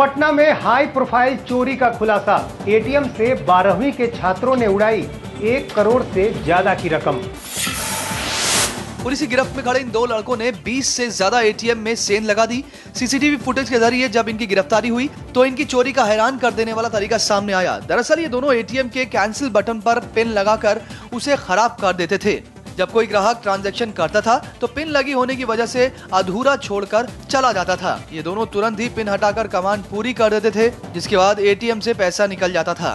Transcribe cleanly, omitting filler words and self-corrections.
पटना में high profile चोरी का खुलासा। एटीएम से 12वीं के छात्रों ने उड़ाई 1 करोड़ से ज्यादा की रकम। पुलिस की गिरफ्त में खड़े इन दो लड़कों ने 20 से ज्यादा एटीएम में सेंध लगा दी। सीसीटीवी फुटेज के जरिए जब इनकी गिरफ्तारी हुई तो इनकी चोरी का हैरान कर देने वाला तरीका सामने आया। दरअसल ये दोनों एटीएम के कैंसिल बटन पर पिन लगाकर उसे खराब कर देते थे। जब कोई ग्राहक ट्रांजैक्शन करता था तो पिन लगी होने की वजह से अधूरा छोड़कर चला जाता था। ये दोनों तुरंत ही पिन हटाकर कमांड पूरी कर देते थे, जिसके बाद एटीएम से पैसा निकल जाता था।